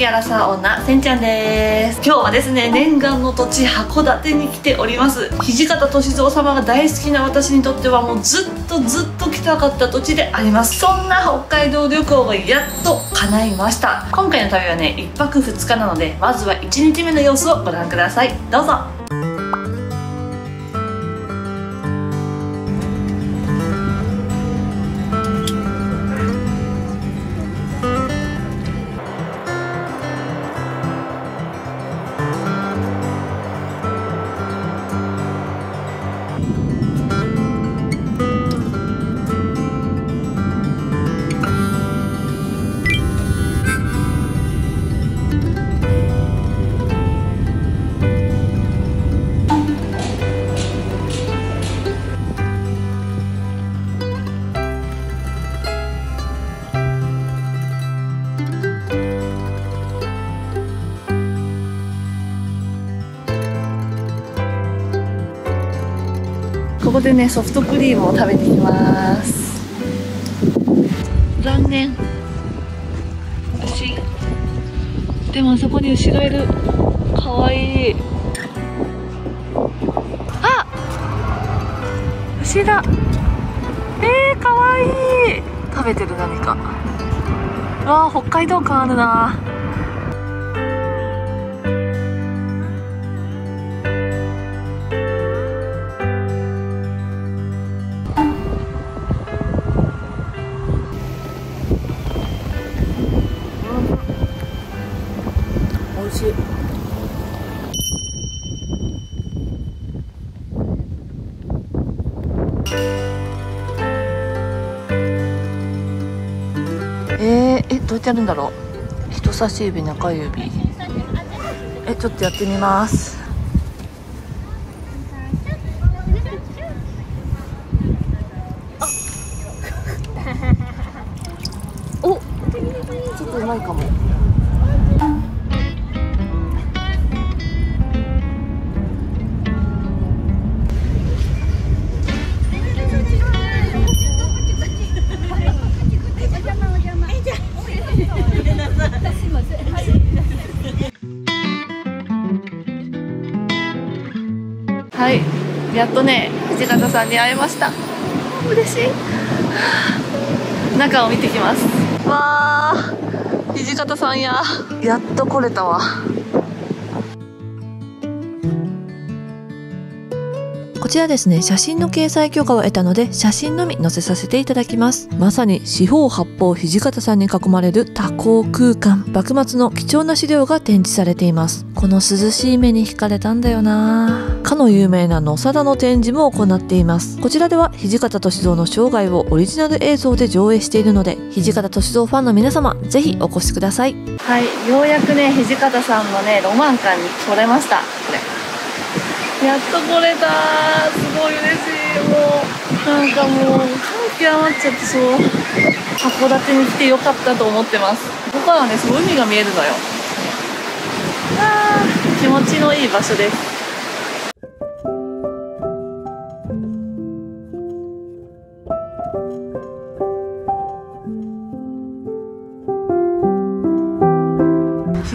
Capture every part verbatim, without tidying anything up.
時アラサー女せんちゃんです。今日はですね、念願の土地函館に来ております。土方歳三様が大好きな私にとってはもうずっとずっと来たかった土地であります。そんな北海道旅行がやっと叶いました。今回の旅はねいっぱくふつかなので、まずはいちにちめの様子をご覧ください。どうぞ。ここでね、ソフトクリームを食べてきます。残念、牛。でもあそこに牛がいる。かわいい。あっ、牛だ。えー、かわいい。食べてる何か。わあ、北海道感あるな。えー、えどうやってやるんだろう。人差し指、中指。えちょっとやってみます。おちょっとうまいかも。はい、やっとね、土方さんに会えました。嬉しい。中を見てきます。わあ、土方さんや、やっと来れたわ。こちらですね、写真の掲載許可を得たので写真のみ載せさせていただきます。まさに四方八方土方さんに囲まれる多幸空間、幕末の貴重な資料が展示されています。この涼しい目に惹かれたんだよな。かの有名な野定の展示も行っています。こちらでは土方歳三の生涯をオリジナル映像で上映しているので、土方歳三ファンの皆様ぜひお越しください。はい、ようやくね土方さんのねロマン感に来れました。これやっと来れたー。すごい嬉しい。もうなんかもう感極まっちゃってそう。函館に来てよかったと思ってます。ここからはね、そう海が見えるのよ。あー、気持ちのいい場所です。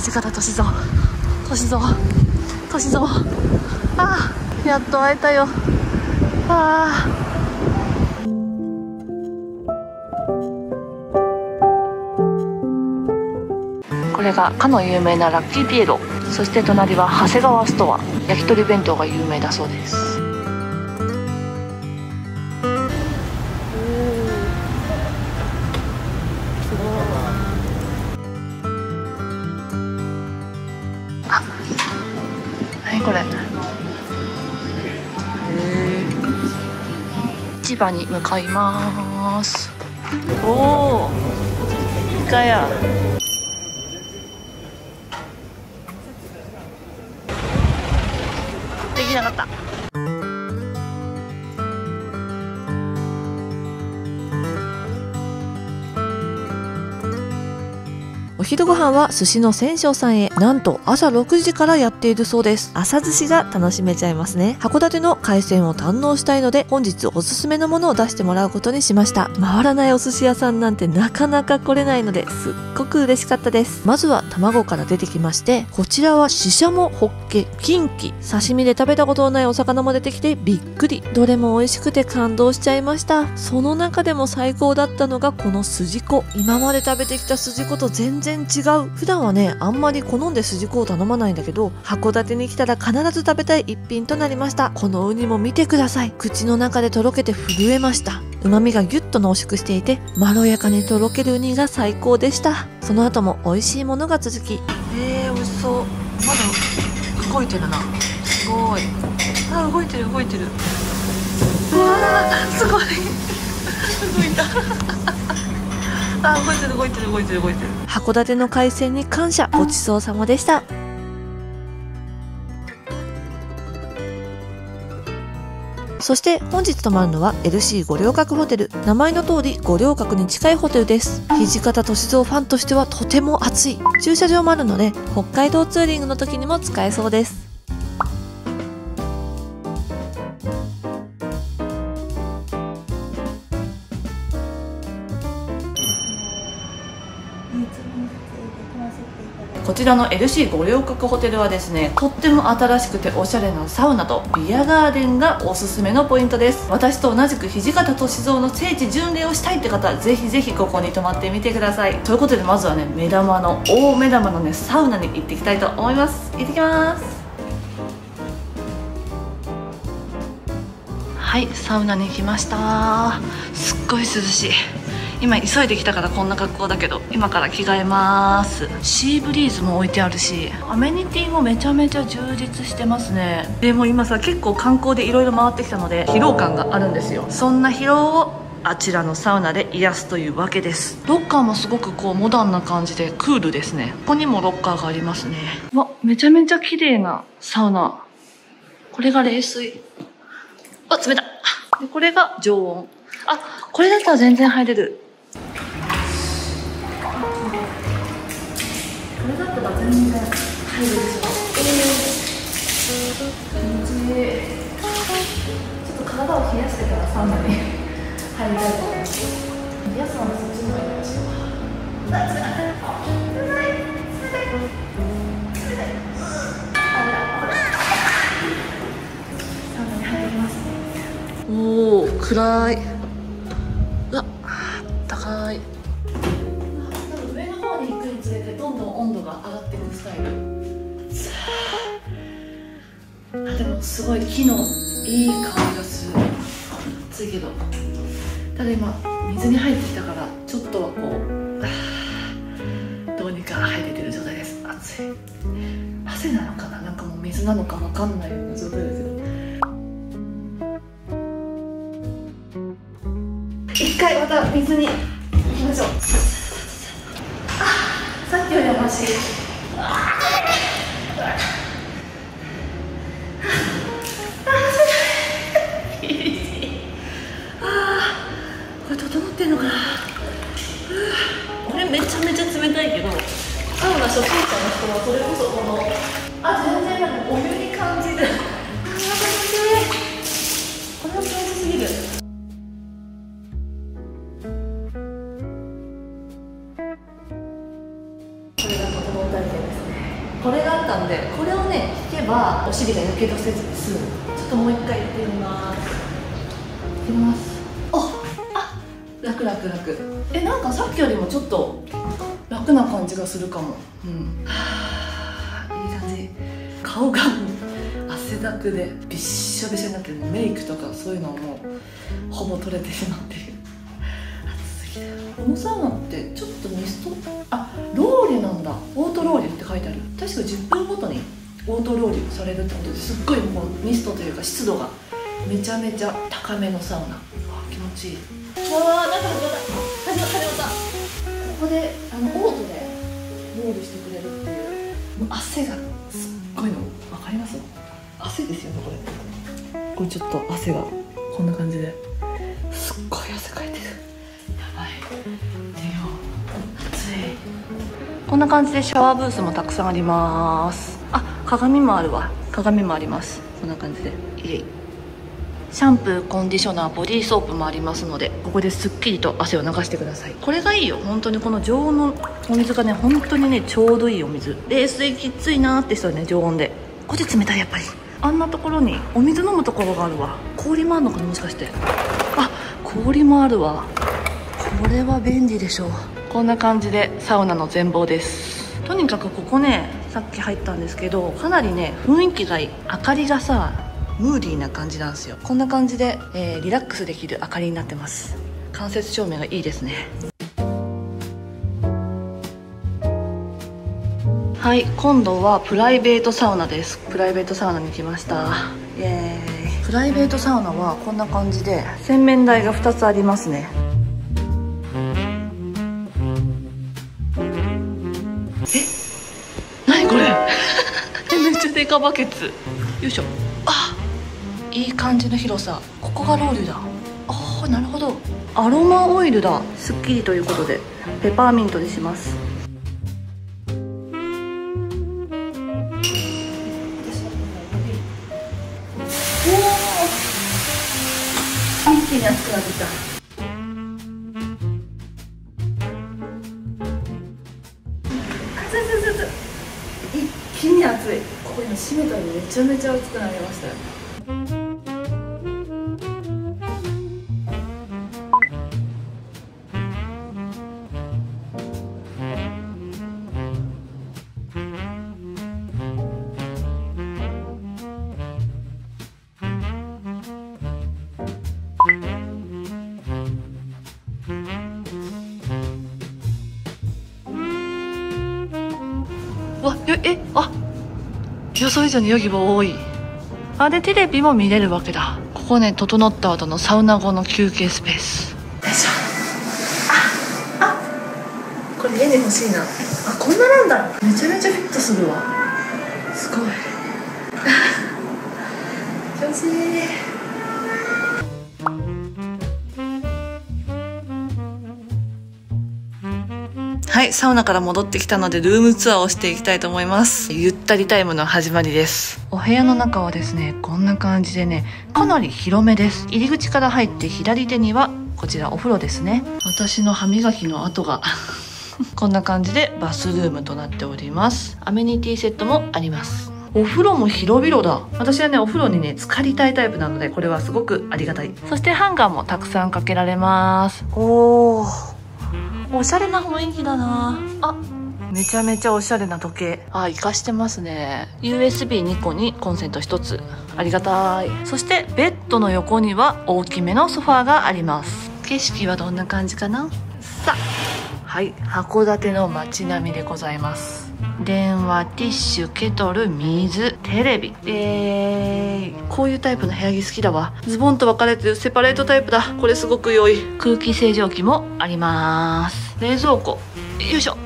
土方歳三、歳三、歳三。ああ、やっと会えたよ。ああ。これがかの有名なラッキーピエロ。そして隣は長谷川ストア。焼き鳥弁当が有名だそうです。これ市場に向かいまーす。おお、イカや。できなかった。おお昼ご飯は寿司の千勝さんへ。なんと朝ろくじからやっているそうです。朝寿司が楽しめちゃいますね。函館の海鮮を堪能したいので、本日おすすめのものを出してもらうことにしました。回らないお寿司屋さんなんてなかなか来れないので、すっごく嬉しかったです。まずは卵から出てきまして、こちらはシシャモ、ホッケ、キンキ、刺身で食べたことのないお魚も出てきてびっくり。どれも美味しくて感動しちゃいました。その中でも最高だったのがこのすじこ。今まで食べてきたすじこと全然違う。普段はね、あんまり好んですじこを頼まないんだけど、函館に来たら必ず食べたい一品となりました。このウニも見てください。口の中でとろけて震えました。旨味がギュッと濃縮していて、まろやかにとろけるウニが最高でした。その後も美味しいものが続き、えー、美味しそう。まだ動いてるな。すごい。あ、動いてる動いてる。うわー、すごい。動いた。あ、動いてる動いてる動いてる動いてる。函館の海鮮に感謝。ごちそうさまでした。そして本日泊まるのは エルシー 五稜郭ホテル。名前の通り五稜郭に近いホテルです。土方歳三ファンとしてはとても熱い。駐車場もあるので、北海道ツーリングの時にも使えそうです。こちらの エルシー 五稜郭ホテルはですね、とっても新しくておしゃれなサウナとビアガーデンがおすすめのポイントです。私と同じく土方歳三の聖地巡礼をしたいって方、ぜひぜひここに泊まってみてください。ということで、まずはね、目玉の大目玉のね、サウナに行ってきたいと思います。行ってきます。はい、サウナに来ました。すっごい涼しい。今急いできたからこんな格好だけど、今から着替えます。シーブリーズも置いてあるし、アメニティもめちゃめちゃ充実してますね。でも今さ、結構観光でいろいろ回ってきたので疲労感があるんですよ。そんな疲労をあちらのサウナで癒すというわけです。ロッカーもすごくこうモダンな感じでクールですね。ここにもロッカーがありますね。わ、めちゃめちゃ綺麗なサウナ。これが冷水。あ、冷た。で、これが常温。あ、これだったら全然入れる。これだったら全然入るでしょ。えー、気持ちいい。ちょっと体を冷やしてからサウナに入りたいと思います。冷やすのはそっちの方がいいでしょう。冷たい冷たい冷たい。サウナに入ります。おー、暗い。うわっ、あったかい。どんどん温度が上がっていくスタイル。あ、でもすごい木のいい香りがする。暑いけど、ただ今水に入ってきたから、ちょっとはこうどうにか入れてる状態です。暑い。汗なのかな、なんかもう水なのかわかんないような状態ですよ。一回また水に行きましょう。さっきよりはマシ。これ整ってんのかな。これめちゃめちゃ冷たいけど、サウナ初心者の人はそれこそこの、あ、全然なんかお湯に感じる。これは気持ちすぎる。これがあったんで、これをね、引けばお尻がやけどせずに済む。ちょっともう一回やってみます。いきます。おっ、あ、楽楽楽。え、なんかさっきよりもちょっと楽な感じがするかも。うん、はあ、いい感じ。顔が汗だくでびっしょびしょになってる。メイクとかそういうのはもうほぼ取れてしまっている。このサウナってちょっとミスト、あ、ロウリュなんだ。オートロウリュって書いてある。確かじゅっぷんごとにオートロウリュされるってことで、すっごいもうミストというか湿度がめちゃめちゃ高めのサウナ。あ、気持ちいい。わあ、なんか始まった始まった始まった。ここであのオートでロウリュしてくれるっていう。もう汗がすっごいのわかります？汗ですよね、これ。これちょっと汗がこんな感じで、すっごい汗かいてる。はい、でよ、暑い。こんな感じでシャワーブースもたくさんあります。あ、鏡もあるわ。鏡もあります。こんな感じでイエイ。シャンプー、コンディショナー、ボディーソープもありますので、ここですっきりと汗を流してください。これがいいよ、本当に。この常温のお水がね、本当にね、ちょうどいいお水。冷水きついなーって人はね、常温で。こっち冷たい、やっぱり。あんなところにお水飲むところがあるわ。氷もあるのかな、もしかして。あ、氷もあるわ。これは便利でしょう。こんな感じでサウナの全貌です。とにかくここね、さっき入ったんですけど、かなりね、雰囲気がいい。明かりがさ、ムーディーな感じなんですよ。こんな感じで、えー、リラックスできる明かりになってます。間接照明がいいですね。はい、今度はプライベートサウナです。プライベートサウナに来ました。イエーイ。プライベートサウナはこんな感じで洗面台がふたつありますね。え、なにこれめっちゃデカバケツ。よいしょ。あ、いい感じの広さ。ここがロウリュだ。ああ、なるほど。アロマオイルだ。すっきりということでペパーミントにします。おお、一気に熱くなってきた。一気に暑い。ここ今閉めたのでめちゃめちゃ暑くなりましたよ。わ、よ、え、あ、予想以上にヨギボー多い。あ、でテレビも見れるわけだ。ここね、整った後のサウナ後の休憩スペース。よいしょ。あ、あ、これ家に欲しいな。あ、こんななんだ。めちゃめちゃフィットするわ。すごい気持ちいい。はい、サウナから戻ってきたのでルームツアーをしていきたいと思います。ゆったりタイムの始まりです。お部屋の中はですね、こんな感じでね、かなり広めです。入り口から入って左手にはこちらお風呂ですね。私の歯磨きの跡がこんな感じでバスルームとなっております。アメニティセットもあります。お風呂も広々だ。私はね、お風呂にね、浸かりたいタイプなので、これはすごくありがたい。そしてハンガーもたくさんかけられます。おー、おしゃれな雰囲気だなあ。めちゃめちゃおしゃれな時計。あ、活かしてますね。 ユーエスビーに 個にコンセントひとつ、ありがたい。そしてベッドの横には大きめのソファーがあります。景色はどんな感じかな。さあ、はい、函館の街並みでございます。電話、ティッシュ、ケトル、水、テレビ。えー、こういうタイプの部屋着好きだわ。ズボンと分かれてるセパレートタイプだ。これすごく良い。空気清浄機もあります。冷蔵庫、よいしょ。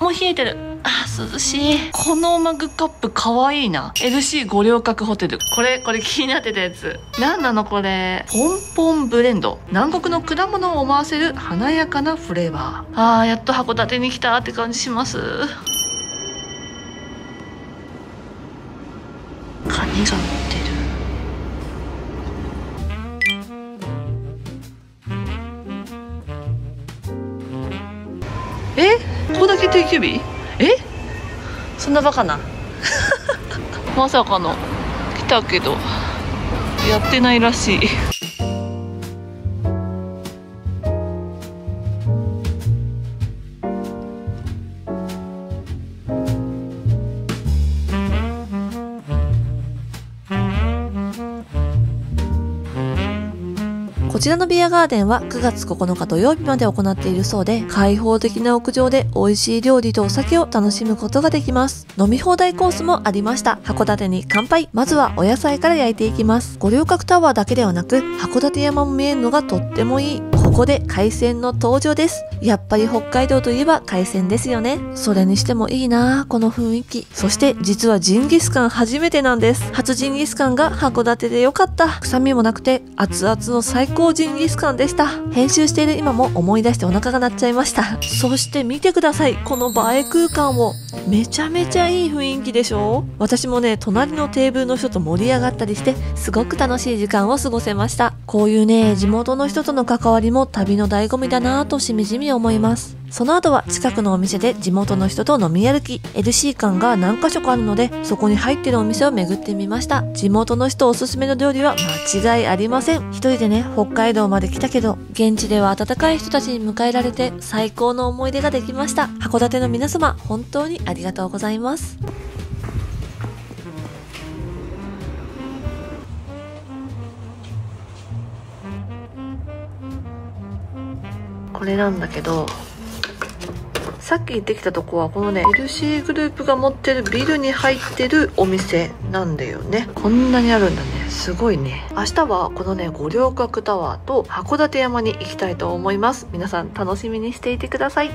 もう冷えてる。あ、涼しい。このマグカップかわいいな。 エルシー 五稜郭ホテル。これこれ気になってたやつ。何なのこれ。ポンポンブレンド。南国の果物を思わせる華やかなフレーバー。あー、やっと函館に来たって感じします。カニが乗ってる。え、ここだけ定休日。え、そんなバカなまさかの来たけどやってないらしいこちらのビアガーデンはくがつここのか土曜日まで行っているそうで、開放的な屋上で美味しい料理とお酒を楽しむことができます。飲み放題コースもありました。函館に乾杯。まずはお野菜から焼いていきます。五稜郭タワーだけではなく、函館山も見えるのがとってもいい。ここで海鮮の登場です。やっぱり北海道といえば海鮮ですよね。それにしてもいいなぁ、この雰囲気。そして実はジンギスカン初めてなんです。初ジンギスカンが函館でよかった。臭みもなくて熱々の最高ジンギスカンでした。編集している今も思い出してお腹が鳴っちゃいました。そして見てください、この映え空間を。めちゃめちゃいい雰囲気でしょ。私もね、隣のテーブルの人と盛り上がったりしてすごく楽しい時間を過ごせました。こういうね、地元の人との関わりも旅の醍醐味だなぁとしみじみ思います。その後は近くのお店で地元の人と飲み歩き、 エルシー 館が何か所かあるのでそこに入ってるお店を巡ってみました。地元の人おすすめの料理は間違いありません。一人でね、北海道まで来たけど現地では温かい人たちに迎えられて最高の思い出ができました。函館の皆様、本当にありがとうございます。これなんだけど、さっき行ってきたとこはこのね エルシー グループが持ってるビルに入ってるお店なんだよね。こんなにあるんだね、すごいね。明日はこのね五稜郭タワーと函館山に行きたいと思います。皆さん楽しみにしていてください。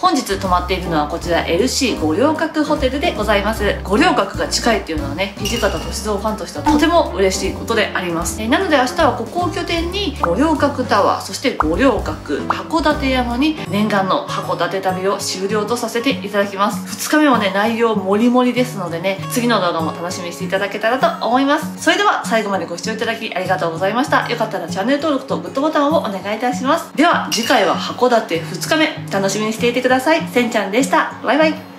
本日泊まっているのはこちら エルシー 五稜郭ホテルでございます。五稜郭が近いっていうのはね、土方歳三ファンとしてはとても嬉しいことであります。えなので明日はここを拠点に五稜郭タワー、そして五稜郭、函館山に念願の函館旅を終了とさせていただきます。ふつかめもね、内容もりもりですのでね、次の動画も楽しみにしていただけたらと思います。それでは最後までご視聴いただきありがとうございました。よかったらチャンネル登録とグッドボタンをお願いいたします。では次回は函館ふつかめ楽しみにしていてください。ください。せんちゃんでした。バイバイ。